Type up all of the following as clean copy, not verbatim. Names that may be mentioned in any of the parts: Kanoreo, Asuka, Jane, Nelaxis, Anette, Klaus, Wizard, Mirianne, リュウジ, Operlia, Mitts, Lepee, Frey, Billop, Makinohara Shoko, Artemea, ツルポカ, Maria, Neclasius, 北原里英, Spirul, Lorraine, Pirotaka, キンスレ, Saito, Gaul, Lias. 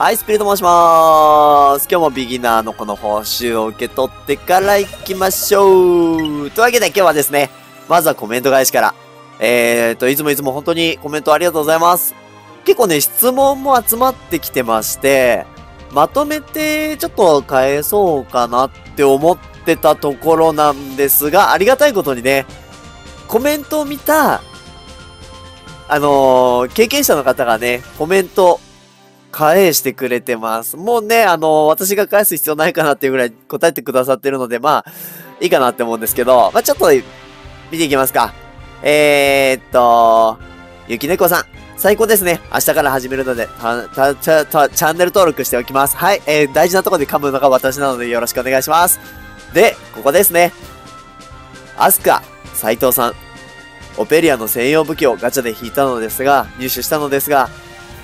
はい、スピルと申しまーす。今日もビギナーのこの報酬を受け取ってから行きましょう。というわけで今日はですね、まずはコメント返しから。いつも本当にコメントありがとうございます。結構ね、質問も集まってきてまして、まとめてちょっと返そうかなって思ってたところなんですが、ありがたいことにね、コメントを見た、経験者の方がね、コメント返してくれてます。もうね、私が返す必要ないかなっていうぐらい答えてくださってるので、まあ、いいかなって思うんですけど、まあちょっと、見ていきますか。ゆきねこさん。最高ですね。明日から始めるので、チャンネル登録しておきます。はい。大事なところで噛むのが私なのでよろしくお願いします。で、ここですね。アスカ、斎藤さん。オペリアの専用武器をガチャで引いたのですが、入手したのですが、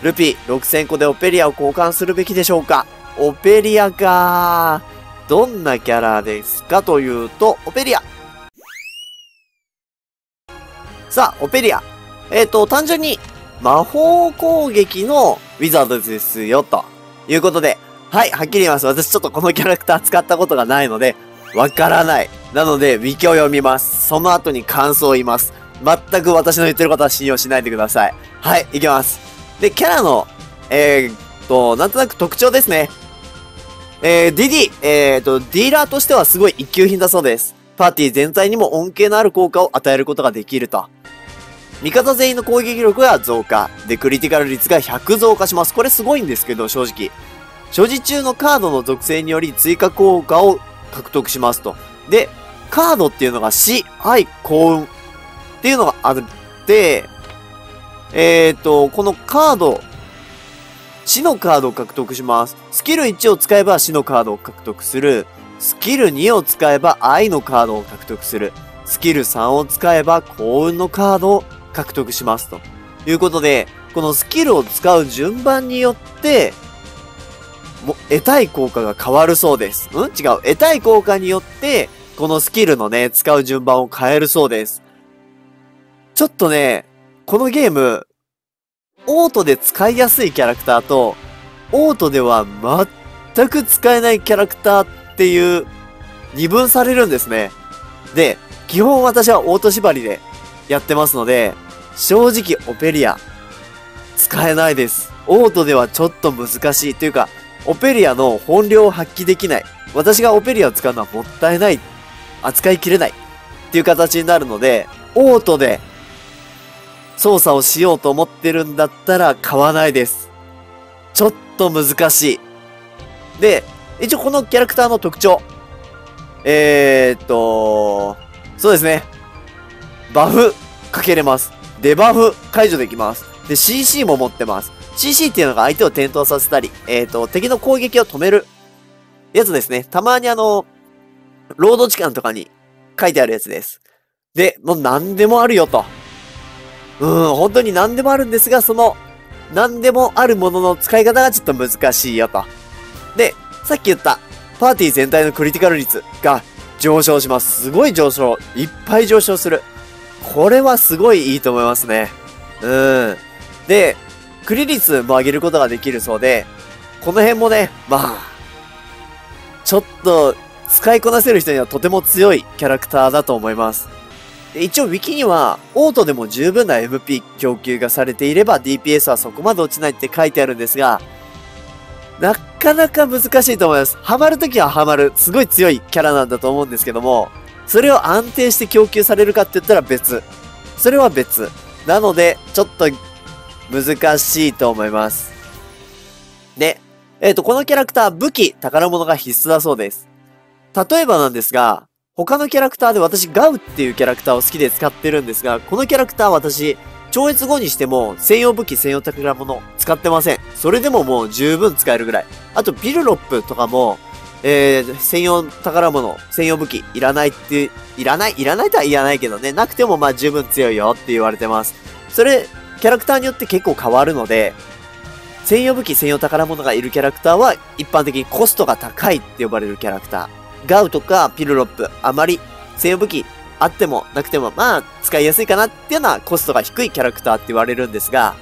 ルピ6000個でオペリアを交換するべきでしょうか。オペリアか。どんなキャラですかというと、オペリア。さあ、オペリア。単純に、魔法攻撃のウィザードですよ、ということで。はい、はっきり言います。私ちょっとこのキャラクター使ったことがないので、わからない。なので、ウィキを読みます。その後に感想を言います。全く私の言ってることは信用しないでください。はい、いきます。で、キャラの、なんとなく特徴ですね。ディーラーとしてはすごい一級品だそうです。パーティー全体にも恩恵のある効果を与えることができると。味方全員の攻撃力が増加。で、クリティカル率が100増加します。これすごいんですけど、正直。所持中のカードの属性により追加効果を獲得しますと。で、カードっていうのが死、愛、幸運っていうのがあって、このカード、死のカードを獲得します。スキル1を使えば死のカードを獲得する。スキル2を使えば愛のカードを獲得する。スキル3を使えば幸運のカードを獲得しますということで、このスキルを使う順番によって、得たい効果が変わるそうです。うん？違う。得たい効果によって、このスキルのね、使う順番を変えるそうです。ちょっとね、このゲーム、オートで使いやすいキャラクターと、オートでは全く使えないキャラクターっていう、二分されるんですね。で、基本私はオート縛りでやってますので、正直オペリア、使えないです。オートではちょっと難しいというか、オペリアの本領を発揮できない。私がオペリアを使うのはもったいない。扱いきれない。っていう形になるので、オートで操作をしようと思ってるんだったら買わないです。ちょっと難しい。で、一応このキャラクターの特徴。そうですね。バフかけれます。デバフ解除できます。で、CC も持ってます。CC っていうのが相手を転倒させたり、敵の攻撃を止めるやつですね。たまにロード時間とかに書いてあるやつです。で、もう何でもあるよと。本当に何でもあるんですが、その、何でもあるものの使い方がちょっと難しいよと。で、さっき言った、パーティー全体のクリティカル率が上昇します。すごい上昇。いっぱい上昇する。これはすごいいいと思いますね。で、クリ率も上げることができるそうで、この辺もね、まあ、ちょっと使いこなせる人にはとても強いキャラクターだと思います。一応 Wiki には、オートでも十分な MP 供給がされていれば DPS はそこまで落ちないって書いてあるんですが、なかなか難しいと思います。ハマるときはハマる。すごい強いキャラなんだと思うんですけども、それを安定して供給されるかって言ったら別。それは別。なので、ちょっと、難しいと思います。で、このキャラクター、武器、宝物が必須だそうです。例えばなんですが、他のキャラクターで私、ガウっていうキャラクターを好きで使ってるんですが、このキャラクター私、超越後にしても、専用武器、専用宝物、使ってません。それでももう十分使えるぐらい。あと、ビルロップとかも、専用宝物、専用武器、いらないって、いらないとは言わないけどね、なくてもまあ十分強いよって言われてます。それ、キャラクターによって結構変わるので、専用武器、専用宝物がいるキャラクターは一般的にコストが高いって呼ばれるキャラクター。ガウとかピルロップ、あまり専用武器あってもなくてもまあ使いやすいかなっていうのはコストが低いキャラクターって言われるんですが、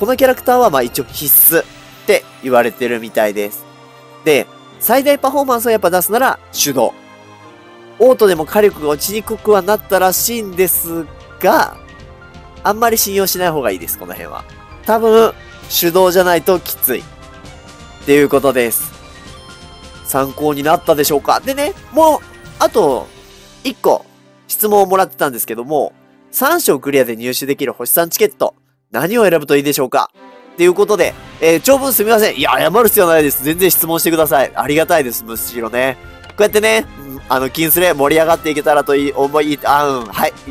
このキャラクターはまあ一応必須。って言われてるみたいです。で、最大パフォーマンスをやっぱ出すなら手動。オートでも火力が落ちにくくはなったらしいんですが、あんまり信用しない方がいいです、この辺は。多分、手動じゃないときつい。っていうことです。参考になったでしょうか？でね、もう、あと、1個、質問をもらってたんですけども、3章クリアで入手できる星3チケット、何を選ぶといいでしょうか？っていうことで、長文すみません。いや、謝る必要ないです。全然質問してください。ありがたいです、むしろね。こうやってね、金スレ盛り上がっていけたらといい、はい、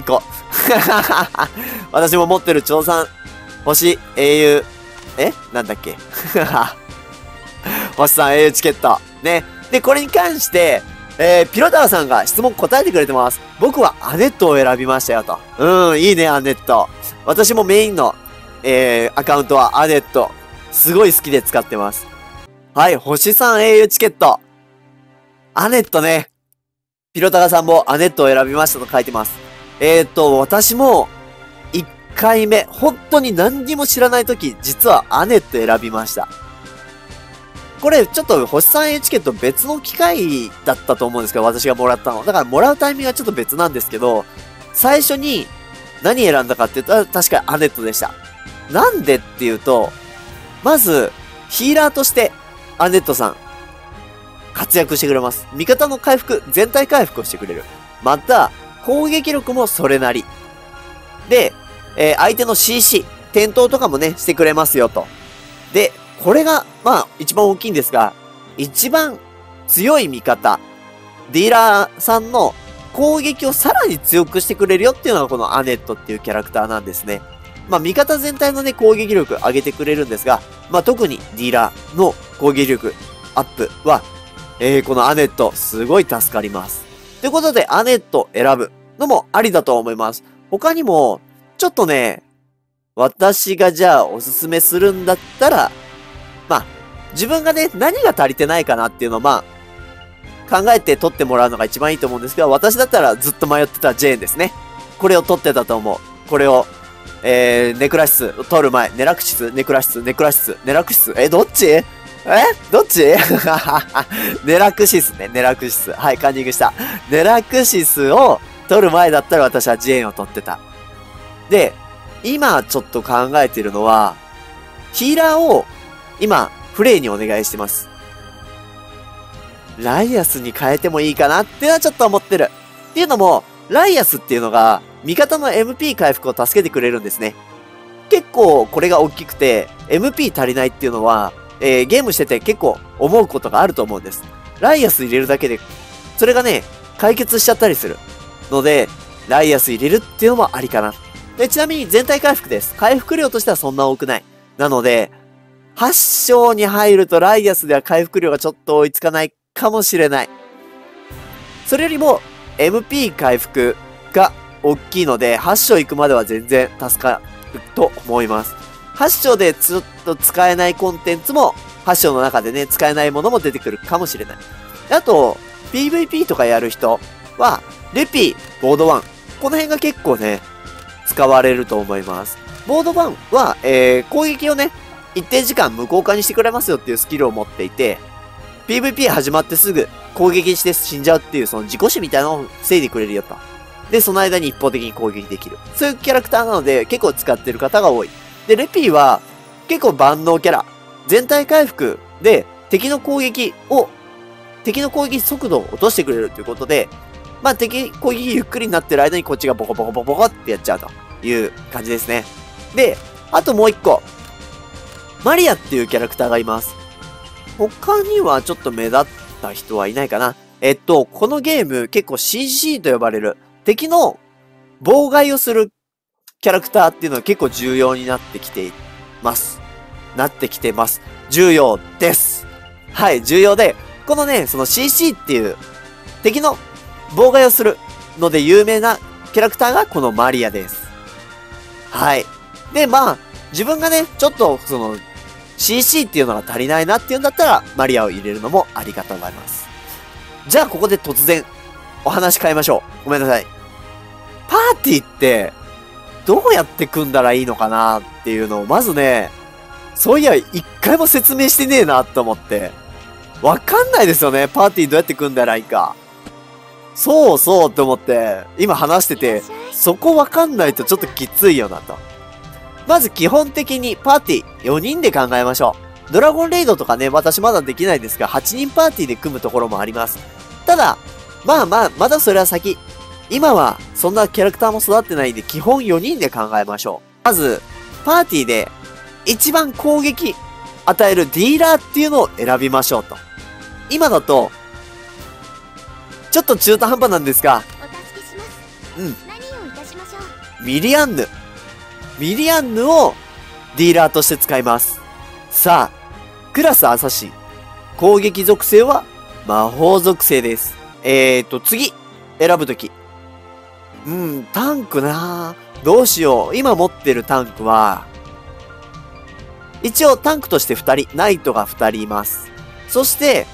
行こう。私も持ってる調査、星、英雄、なんだっけ星3英雄チケット。ね。で、これに関して、ピロタワさんが質問答えてくれてます。僕はアネットを選びましたよと。いいね、アネット。私もメインの、アカウントはアネット。すごい好きで使ってます。はい、星3英雄チケット。アネットね。ピロタワさんもアネットを選びましたと書いてます。私も、1回目、本当に何にも知らないとき、実はアネット選びました。これ、ちょっと、星3英雄チケット別の機会だったと思うんですけど、私がもらったの。だから、もらうタイミングはちょっと別なんですけど、最初に、何選んだかって言ったら、確かアネットでした。なんでっていうと、まず、ヒーラーとして、アネットさん、活躍してくれます。味方の回復、全体回復をしてくれる。また、攻撃力もそれなり。で、相手の CC、転倒とかもね、してくれますよと。で、これが、まあ、一番大きいんですが、一番強い味方、ディーラーさんの攻撃をさらに強くしてくれるよっていうのがこのアネットっていうキャラクターなんですね。まあ、味方全体のね、攻撃力上げてくれるんですが、まあ、特にディーラーの攻撃力アップは、このアネット、すごい助かります。ということで、アネット選ぶのもありだと思います。他にも、ちょっとね、私がじゃあおすすめするんだったら、まあ、自分がね、何が足りてないかなっていうのを、まあ、考えて取ってもらうのが一番いいと思うんですけど、私だったらずっと迷ってたジェーンですね。これを取ってたと思う。これを、ネクラシス取る前、ネラクシス、どっち？どっちネラクシスね、ネラクシス。はい、カンニングした。ネラクシスを取る前だったら私はジェーンを取ってた。で、今ちょっと考えてるのは、ヒーラーを今、フレイにお願いしてます。ライアスに変えてもいいかなってのはちょっと思ってる。っていうのも、ライアスっていうのが、味方の MP 回復を助けてくれるんですね。結構これが大きくて、MP 足りないっていうのは、ゲームしてて結構思うことがあると思うんです。ライアス入れるだけで、それがね、解決しちゃったりする。ので、ライアス入れるっていうのもありかな。で、ちなみに全体回復です。回復量としてはそんな多くない。なので、8章に入るとライアスでは回復量がちょっと追いつかないかもしれない。それよりも、MP 回復が大きいので、8章行くまでは全然助かると思います。8章でちょっと使えないコンテンツも、8章の中でね、使えないものも出てくるかもしれない。あと、PVP とかやる人は、レピー、ボード1。この辺が結構ね、使われると思います。ボード1は、攻撃をね、一定時間無効化にしてくれますよっていうスキルを持っていて、PVP 始まってすぐ攻撃して死んじゃうっていうその自己死みたいなのを防いでくれるよと。で、その間に一方的に攻撃できる。そういうキャラクターなので、結構使ってる方が多い。で、レピーは結構万能キャラ。全体回復で敵の攻撃速度を落としてくれるということで、まあ敵攻撃ゆっくりになってる間にこっちがボコボコボコボコってやっちゃうという感じですね。で、あともう一個。マリアっていうキャラクターがいます。他にはちょっと目立った人はいないかな。このゲーム結構 CC と呼ばれる敵の妨害をするキャラクターっていうのは結構重要になってきてます。重要です。はい、重要で、このね、その CC っていう敵の妨害をするので有名なキャラクターがこのマリアです。はい。で、まあ、自分がね、ちょっとその CC っていうのが足りないなっていうんだったら、マリアを入れるのもありがとうございます。じゃあ、ここで突然、お話変えましょう。ごめんなさい。パーティーって、どうやって組んだらいいのかなっていうのを、まずね、そういや、一回も説明してねえなと思って。わかんないですよね。パーティーどうやって組んだらいいか。そうそうって思って、今話してて、そこわかんないとちょっときついよなと。まず基本的にパーティー4人で考えましょう。ドラゴンレイドとかね、私まだできないですが、8人パーティーで組むところもあります。ただ、まあまあ、まだそれは先。今はそんなキャラクターも育ってないんで、基本4人で考えましょう。まず、パーティーで一番攻撃与えるディーラーっていうのを選びましょうと。今だと、ちょっと中途半端なんですが、うん。ミリアンヌをディーラーとして使います。さあ、クラスアサシン。攻撃属性は魔法属性です。次、選ぶとき。タンクなぁ。どうしよう。今持ってるタンクは、一応タンクとして2人、ナイトが2人います。そして、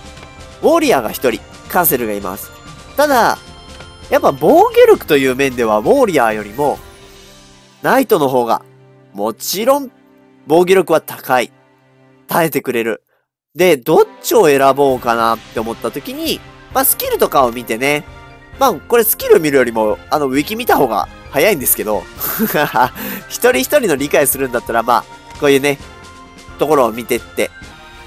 ウォリアーが1人、カーセルがいます。ただ、やっぱ防御力という面ではウォリアーよりも、ナイトの方が、もちろん、防御力は高い。耐えてくれる。で、どっちを選ぼうかなって思った時に、まあ、スキルとかを見てね。まあ、これスキル見るよりも、ウィキ見た方が早いんですけど、一人一人の理解するんだったら、まあ、こういうね、ところを見てって。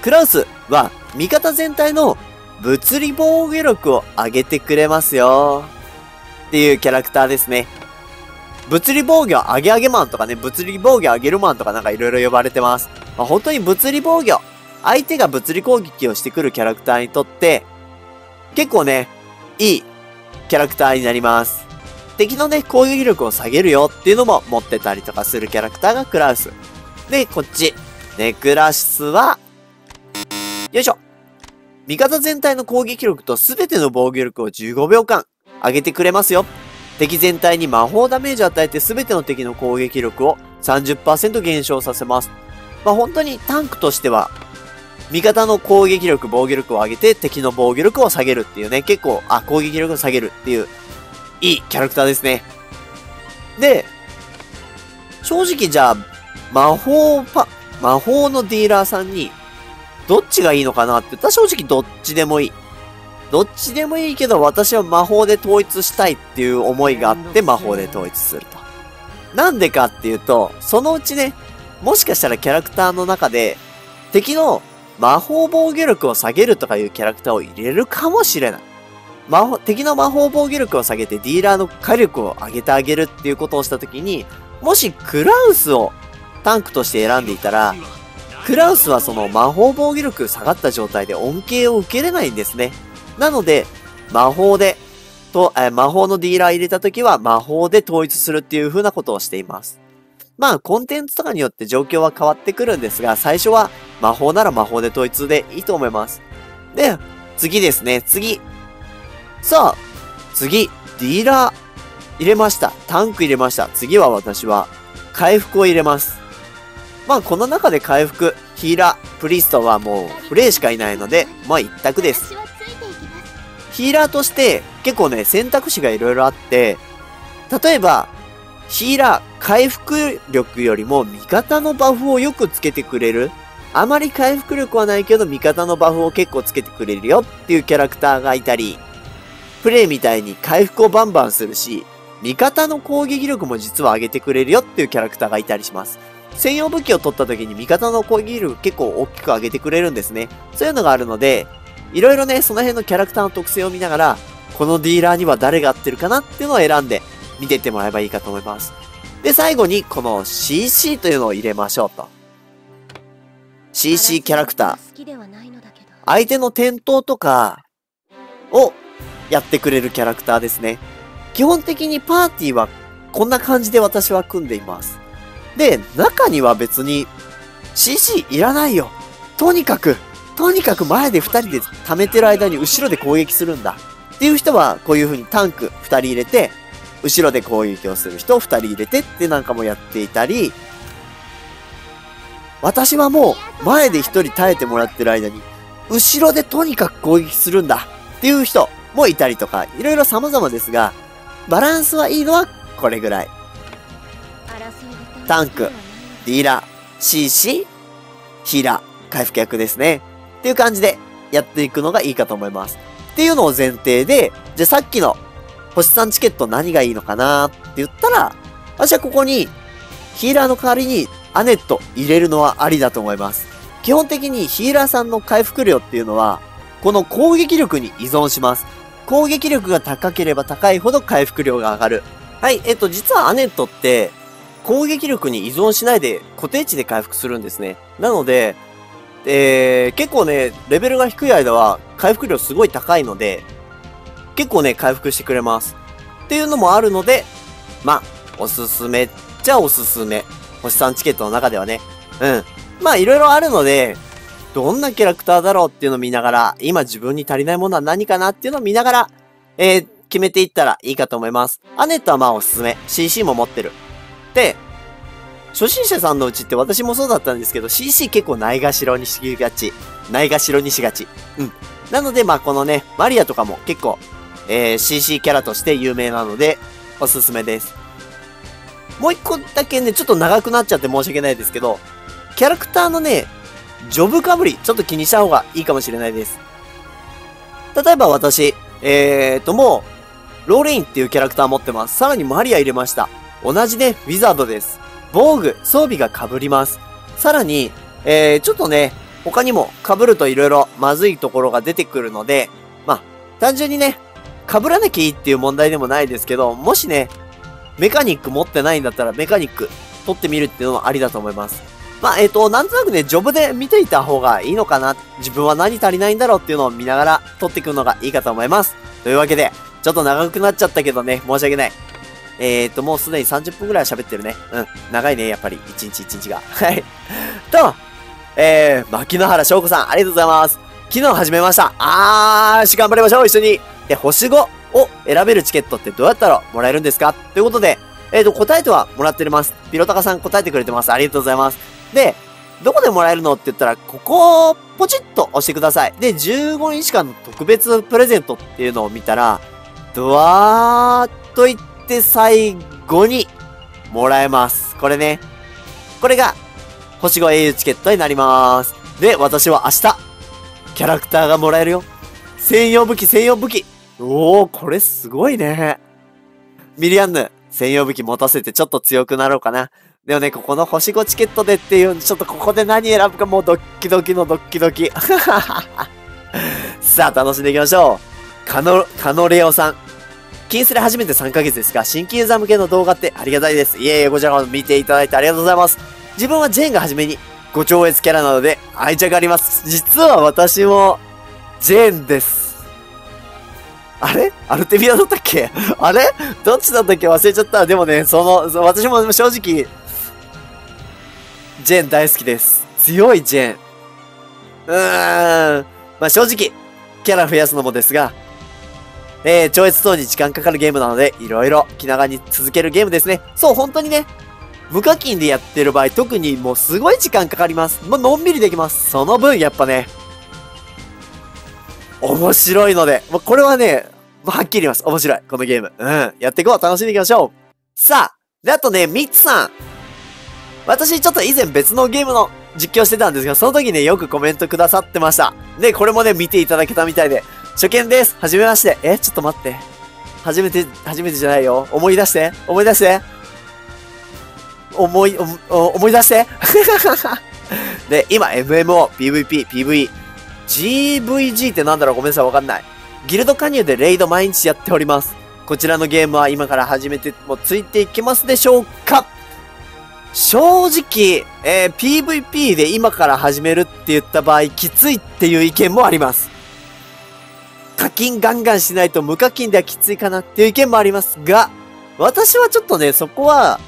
クラウスは、味方全体の物理防御力を上げてくれますよ。っていうキャラクターですね。物理防御上げ上げマンとかね、物理防御上げるマンとかなんかいろいろ呼ばれてます。まあ、本当に物理防御。相手が物理攻撃をしてくるキャラクターにとって、結構ね、いいキャラクターになります。敵のね、攻撃力を下げるよっていうのも持ってたりとかするキャラクターがクラウス。で、こっち。ネクラスは、よいしょ。味方全体の攻撃力と全ての防御力を15秒間上げてくれますよ。敵全体に魔法ダメージを与えて全ての敵の攻撃力を 30% 減少させます。まあ本当にタンクとしては、味方の攻撃力、防御力を上げて敵の防御力を下げるっていうね、結構、攻撃力を下げるっていう、いいキャラクターですね。で、正直じゃあ、魔法のディーラーさんに、どっちがいいのかなって言ったら正直どっちでもいい。どっちでもいいけど私は魔法で統一したいっていう思いがあって魔法で統一すると。なんでかっていうと、そのうちね、もしかしたらキャラクターの中で敵の魔法防御力を下げるとかいうキャラクターを入れるかもしれない。敵の魔法防御力を下げてディーラーの火力を上げてあげるっていうことをしたときに、もしクラウスをタンクとして選んでいたら、クラウスはその魔法防御力下がった状態で恩恵を受けれないんですね。なので、魔法のディーラー入れたときは魔法で統一するっていう風なことをしています。まあ、コンテンツとかによって状況は変わってくるんですが、最初は魔法なら魔法で統一でいいと思います。で、次ですね、次。さあ、次、ディーラー入れました。タンク入れました。次は私は回復を入れます。まあ、この中で回復、ヒーラー、プリストはもうフレイしかいないので、まあ一択です。ヒーラーとして結構ね、選択肢がいろいろあって、例えば、ヒーラー、回復力よりも味方のバフをよくつけてくれる。あまり回復力はないけど味方のバフを結構つけてくれるよっていうキャラクターがいたり、プレイみたいに回復をバンバンするし、味方の攻撃力も実は上げてくれるよっていうキャラクターがいたりします。専用武器を取った時に味方の攻撃力結構大きく上げてくれるんですね。そういうのがあるので、いろいろね、その辺のキャラクターの特性を見ながら、このディーラーには誰が合ってるかなっていうのを選んで見てってもらえばいいかと思います。で、最後にこの CC というのを入れましょうと。CC キャラクター。相手の転倒とかをやってくれるキャラクターですね。基本的にパーティーはこんな感じで私は組んでいます。で、中には別に CC いらないよ。とにかく前で2人で溜めてる間に後ろで攻撃するんだ。っていう人はこういう風にタンク2人入れて、後ろで攻撃をする人を2人入れてってなんかもやっていたり、私はもう前で1人耐えてもらってる間に、後ろでとにかく攻撃するんだっていう人もいたりとか、いろいろ様々ですが、バランスはいいのはこれぐらい。タンク、ディーラー、CC、ヒーラー、回復役ですね。っていう感じでやっていくのがいいかと思います。っていうのを前提で、じゃあさっきの星3チケット何がいいのかなって言ったら、私はここにヒーラーの代わりにアネット入れるのはありだと思います。基本的にヒーラーさんの回復量っていうのは、この攻撃力に依存します。攻撃力が高ければ高いほど回復量が上がる。はい、実はアネットって、攻撃力に依存しないで固定値で回復するんですね。なので、結構ね、レベルが低い間は回復量すごい高いので、結構ね、回復してくれます。っていうのもあるので、まあ、おすすめっちゃおすすめ。星3チケットの中ではね。うん。まあ、いろいろあるので、どんなキャラクターだろうっていうのを見ながら、今自分に足りないものは何かなっていうのを見ながら、決めていったらいいかと思います。アネットはまあおすすめ。CC も持ってる。で、初心者さんのうちって私もそうだったんですけど、CC 結構ないがしろにしがち。うん。なのでまあこのね、マリアとかも結構、CC キャラとして有名なので、おすすめです。もう一個だけね、ちょっと長くなっちゃって申し訳ないですけど、キャラクターのね、ジョブかぶり、ちょっと気にした方がいいかもしれないです。例えば私、もう、ローレインっていうキャラクター持ってます。さらにマリア入れました。同じね、ウィザードです。防具、装備が被ります。さらに、ちょっとね、他にも被ると色々まずいところが出てくるので、まあ、単純にね、被らなきゃいいっていう問題でもないですけど、もしね、メカニック持ってないんだったらメカニック取ってみるっていうのもありだと思います。まあ、なんとなくね、ジョブで見ていた方がいいのかな。自分は何足りないんだろうっていうのを見ながら取っていくのがいいかと思います。というわけで、ちょっと長くなっちゃったけどね、申し訳ない。もうすでに30分くらい喋ってるね。うん。長いね、やっぱり。一日一日が。はい。と、牧之原翔子さん、ありがとうございます。昨日始めました。頑張りましょう、一緒に。で、星5を選べるチケットってどうやったらもらえるんですかということで、答えてはもらってます。ピロタカさん答えてくれてます。ありがとうございます。で、どこでもらえるのって言ったら、ここをポチッと押してください。で、15日間の特別プレゼントっていうのを見たら、ドワーっといって最後にもらえます。これね。これが、星5英雄チケットになります。で、私は明日、キャラクターがもらえるよ。専用武器。おー、これすごいね。ミリアンヌ、専用武器持たせてちょっと強くなろうかな。でもね、ここの星5チケットでっていう、ちょっとここで何選ぶかもうドッキドキ。さあ、楽しんでいきましょう。カノレオさん。キンスレ初めて3ヶ月ですが、新規ユーザー向けの動画ってありがたいです。いえいえ、こちらも見ていただいてありがとうございます。自分はジェーンが初めにご超越キャラなので愛着あります。実は私も、ジェーンです。あれアルテミアだったっけあれどっちだったっけ忘れちゃった。でもね、私も正直、ジェーン大好きです。強いジェーン。まあ、正直、キャラ増やすのもですが、超越等に時間かかるゲームなので、いろいろ気長に続けるゲームですね。そう、本当にね、無課金でやってる場合、特にもうすごい時間かかります。まあ、のんびりできます。その分、やっぱね、面白いので、もうこれはね、もうはっきり言います。面白い。このゲーム。うん。やっていこう。楽しんでいきましょう。さあ、で、あとね、ミッツさん。私ちょっと以前別のゲームの実況してたんですが、その時ね、よくコメントくださってました。で、これもね、見ていただけたみたいで。初見です。はじめまして。ちょっと待って。初めてじゃないよ。思い出して。で、今、MMO、PVP、PVE、GVG ってなんだろうごめんなさい、わかんない。ギルド加入でレイド毎日やっております。こちらのゲームは今から始めてもついていけますでしょうか？正直、PVP で今から始めるって言った場合、きついっていう意見もあります。課金ガンガンしないと無課金ではきついかなっていう意見もありますが、私はちょっとね、そこは、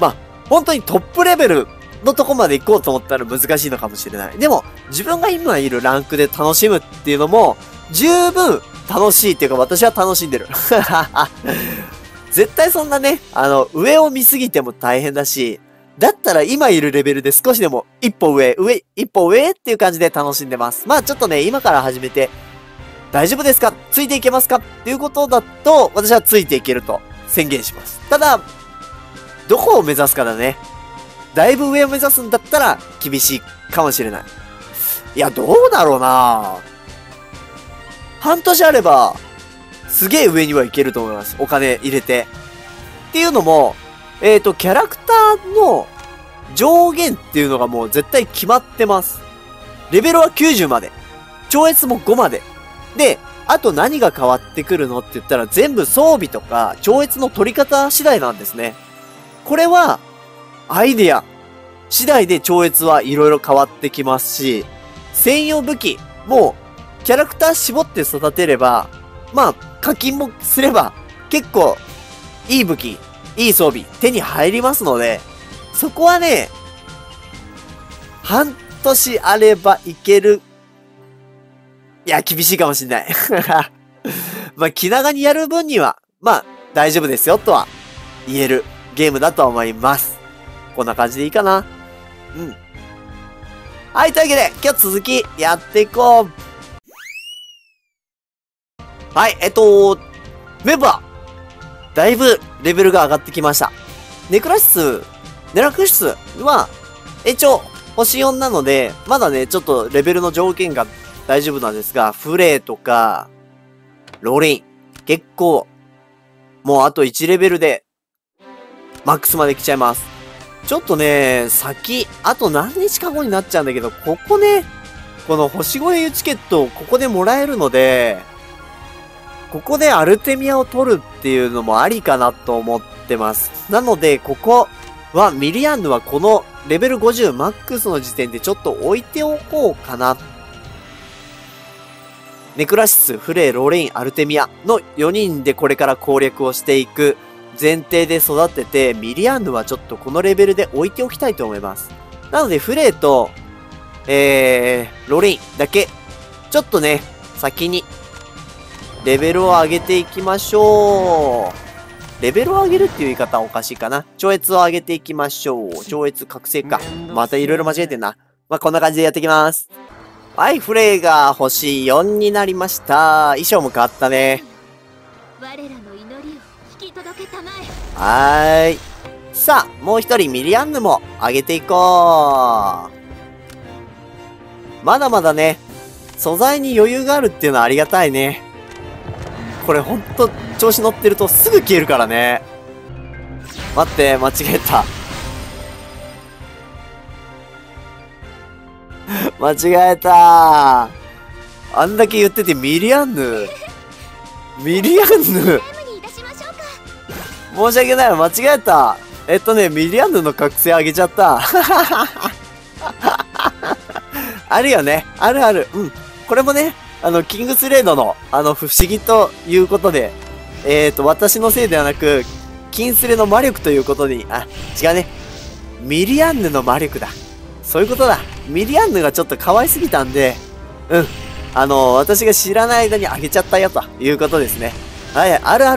まあ、本当にトップレベルのとこまで行こうと思ったら難しいのかもしれない。でも、自分が今いるランクで楽しむっていうのも、十分楽しいっていうか、私は楽しんでる。絶対そんなね、上を見すぎても大変だし、だったら今いるレベルで少しでも一歩上っていう感じで楽しんでます。まあちょっとね、今から始めて、大丈夫ですか？ついていけますか？っていうことだと、私はついていけると宣言します。ただ、どこを目指すかだね。だいぶ上を目指すんだったら厳しいかもしれない。いや、どうだろうな。半年あれば、すげえ上にはいけると思います。お金入れて。っていうのも、キャラクターの上限っていうのがもう絶対決まってます。レベルは90まで。超越も5まで。で、あと何が変わってくるのって言ったら全部装備とか超越の取り方次第なんですね。これは、アイデア次第で超越はいろいろ変わってきますし、専用武器もキャラクター絞って育てれば、まあ課金もすれば結構いい武器、いい装備手に入りますので、そこはね、半年あればいける。いや、厳しいかもしんない。まあ気長にやる分には、まあ大丈夫ですよとは言えるゲームだと思います。こんな感じでいいかな。うん。はい、というわけで、今日続きやっていこう。はい、メンバー、だいぶレベルが上がってきました。ネラクシスは、一応、星4なので、まだね、ちょっとレベルの条件が大丈夫なんですが、フレイとか、ロリン、結構、もうあと1レベルで、マックスまで来ちゃいます。ちょっとね、あと何日か後になっちゃうんだけど、ここね、この星5英雄チケットをここでもらえるので、ここでアルテミアを取るっていうのもありかなと思ってます。なので、ここは、ミリアンヌはこのレベル50マックスの時点でちょっと置いておこうかな。ネクラシス、フレイ、ロレイン、アルテミアの4人でこれから攻略をしていく。前提で育てて、ミリアンヌはちょっとこのレベルで置いておきたいと思います。なので、フレイと、ロリンだけ、ちょっとね、先に、レベルを上げていきましょう。レベルを上げるっていう言い方はおかしいかな。超越を上げていきましょう。超越覚醒か。またいろいろ間違えてんな。まあ、こんな感じでやっていきます。はい、フレイが星4になりました。衣装も変わったね。はーい。さあ、もう一人ミリアンヌも上げていこう。まだまだね、素材に余裕があるっていうのはありがたいね。これほんと、調子乗ってるとすぐ消えるからね。待って、間違えた。間違えた。あんだけ言っててミリアンヌ。申し訳ない。間違えた。ミリアンヌの覚醒あげちゃった。あるよね。あるある。うん。これもね、キングスレードの、不思議ということで、私のせいではなく、金スレの魔力ということに、あ、違うね。ミリアンヌの魔力だ。そういうことだ。ミリアンヌがちょっと可愛すぎたんで、うん。私が知らない間にあげちゃったよ、ということですね。はい、ある。う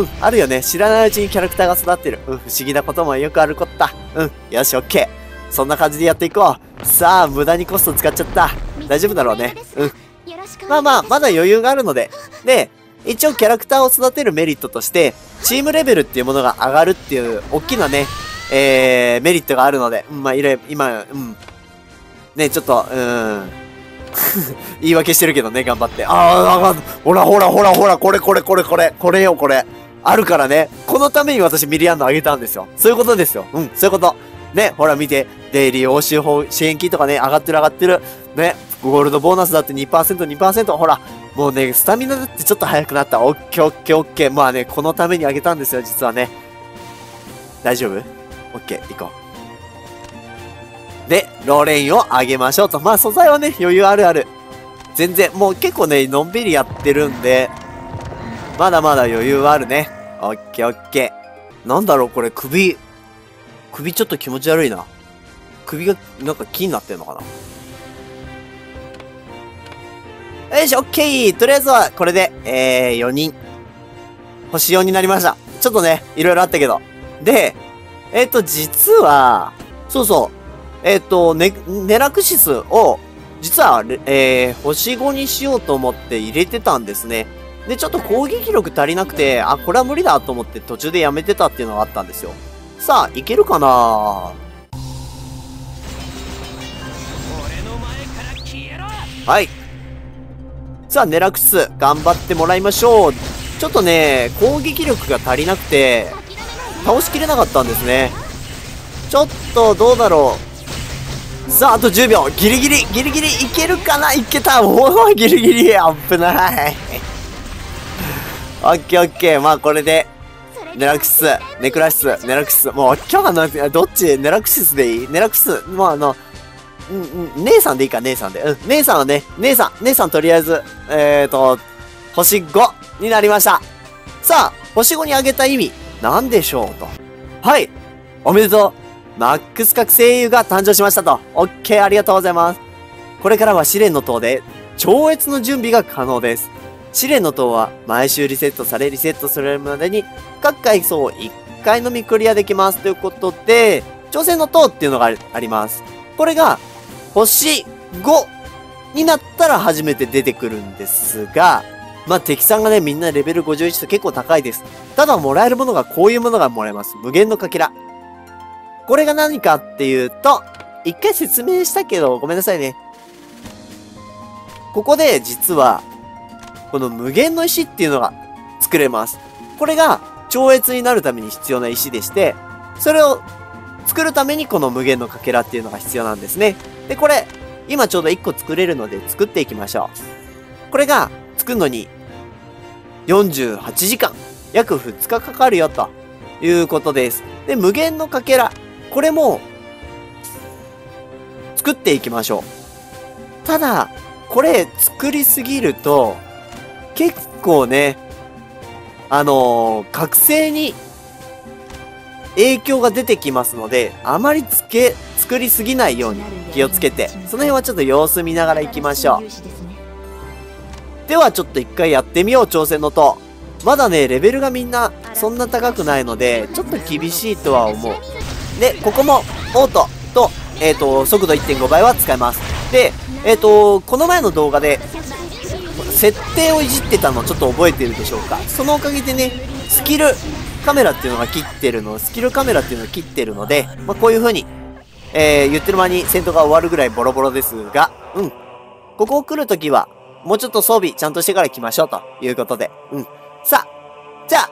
ん、あるよね。知らないうちにキャラクターが育ってる。うん、不思議なこともよくあることだ。うん、よし、オッケー。そんな感じでやっていこう。さあ、無駄にコスト使っちゃった。大丈夫だろうね。うん。まだ余裕があるので。で、一応キャラクターを育てるメリットとして、チームレベルっていうものが上がるっていう、大きなね、メリットがあるので。うん、今、うん。ね、ちょっと、言い訳してるけどね、頑張って。ほら、これよ、これ。あるからね。このために私ミリアンヌあげたんですよ。そういうことですよ。うん、そういうこと。ね、ほら見て。デイリー欧州法支援金とかね、上がってる。ね、ゴールドボーナスだって 2%、ほら。もうね、スタミナだってちょっと速くなった。オッケー。まあね、このためにあげたんですよ、実はね。大丈夫？オッケー、行こう。で、ロレインを上げましょうと。まあ、素材はね、余裕ある。全然、もう結構ね、のんびりやってるんで、まだまだ余裕はあるね。オッケー。なんだろう、これ、首ちょっと気持ち悪いな。首が、なんか気になってんのかな。よし、オッケー。とりあえずは、これで、4人。星4になりました。ちょっとね、いろいろあったけど。で、実は、そうそう。ネラクシスを、実は、星5にしようと思って入れてたんですね。で、ちょっと攻撃力足りなくて、あ、これは無理だと思って途中でやめてたっていうのがあったんですよ。さあ、いけるかな？はい。さあ、狙いつつ頑張ってもらいましょう。ちょっとね、攻撃力が足りなくて、倒しきれなかったんですね。ちょっと、どうだろう。さあ、あと10秒。ギリギリ、いけるかな？いけた。おぉ、ギリギリ、危ない。オッケーオッケー。まあ、これで、ネラクシス、ネクラシス、ネラクシス。もう、今日はなんどっちネラクシスでいいネラクシス。まあ、姉さんでいいか、姉さんで。うん、姉さんはね、姉さんとりあえず、星5になりました。さあ、星5にあげた意味、なんでしょうと。はい、おめでとう。マックス覚醒英雄が誕生しましたと。オッケー、ありがとうございます。これからは試練の塔で、超越の準備が可能です。試練の塔は毎週リセットされ、リセットされるまでに、各階層を1回のみクリアできます。ということで、挑戦の塔っていうのがあります。これが、星5になったら初めて出てくるんですが、まあ、敵さんがね、みんなレベル51と結構高いです。ただもらえるものがこういうものがもらえます。無限のかけら。これが何かっていうと、一回説明したけど、ごめんなさいね。ここで実は、この無限の石っていうのが作れます。これが超越になるために必要な石でして、それを作るためにこの無限のかけらっていうのが必要なんですね。で、これ、今ちょうど1個作れるので作っていきましょう。これが作るのに48時間、約2日かかるよということです。で、無限のかけら、これも作っていきましょう。ただ、これ作りすぎると結構ね、覚醒に影響が出てきますので、あまり作りすぎないように気をつけて、その辺はちょっと様子見ながら行きましょう。ではちょっと一回やってみよう、挑戦の塔。まだね、レベルがみんなそんな高くないので、ちょっと厳しいとは思う。で、ここも、オートと、速度 1.5 倍は使えます。で、この前の動画で、設定をいじってたのちょっと覚えてるでしょうか。そのおかげでね、スキルカメラっていうのが切ってるの、で、まあ、こういう風に、言ってる間に戦闘が終わるぐらいボロボロですが、うん。ここを来るときは、もうちょっと装備ちゃんとしてから来ましょうということで、うん。さあ、じゃあ、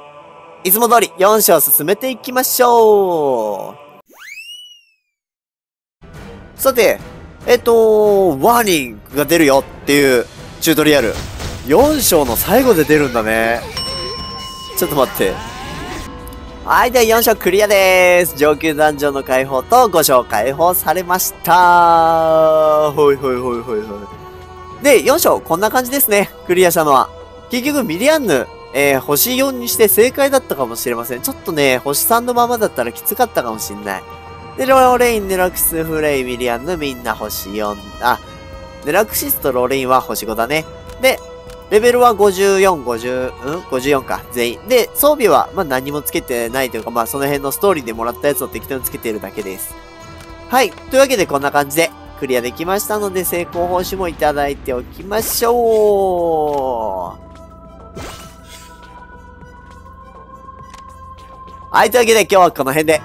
いつも通り4章進めていきましょう。さて、ワーニングが出るよっていうチュートリアル。4章の最後で出るんだね。ちょっと待って。はい、では4章クリアでーす。上級ダンジョンの解放と5章解放されました。ほいほいほいほいほい。で、4章こんな感じですね。クリアしたのは。結局ミリアンヌ、星4にして正解だったかもしれません。ちょっとね、星3のままだったらきつかったかもしんない。で、ロレイン、ネラクス、フレイ、ミリアンヌ、みんな星4、あ、ネラクシスとロレインは星5だね。で、レベルは54、54か、全員。で、装備は、まあ、何もつけてないというか、まあ、その辺のストーリーでもらったやつを適当につけてるだけです。はい。というわけで、こんな感じで、クリアできましたので、成功報酬もいただいておきましょう。はい。というわけで、今日はこの辺で、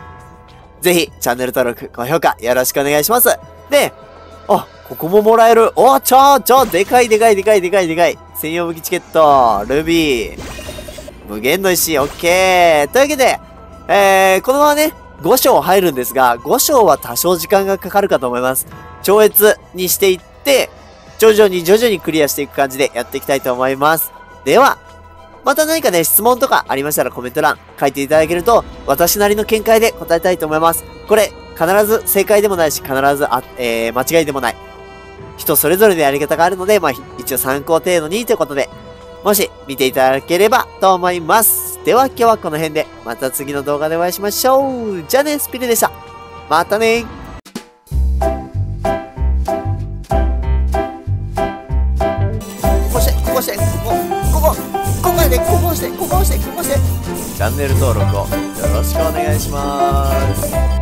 ぜひ、チャンネル登録、高評価、よろしくお願いします。で、あ、ここももらえる。おー、でかい。専用武器チケット、ルビー、無限の石、オッケー。というわけで、このままね、5章入るんですが、5章は多少時間がかかるかと思います。超越にしていって、徐々にクリアしていく感じでやっていきたいと思います。では、また何かね、質問とかありましたらコメント欄書いていただけると、私なりの見解で答えたいと思います。これ、必ず正解でもないし、必ず、間違いでもない。人それぞれのやり方があるので、まあ、一応参考程度にということで、もし見ていただければと思います。では今日はこの辺で、また次の動画でお会いしましょう。じゃあね、スピリでした。またねー。ここ押して、チャンネル登録をよろしくお願いします。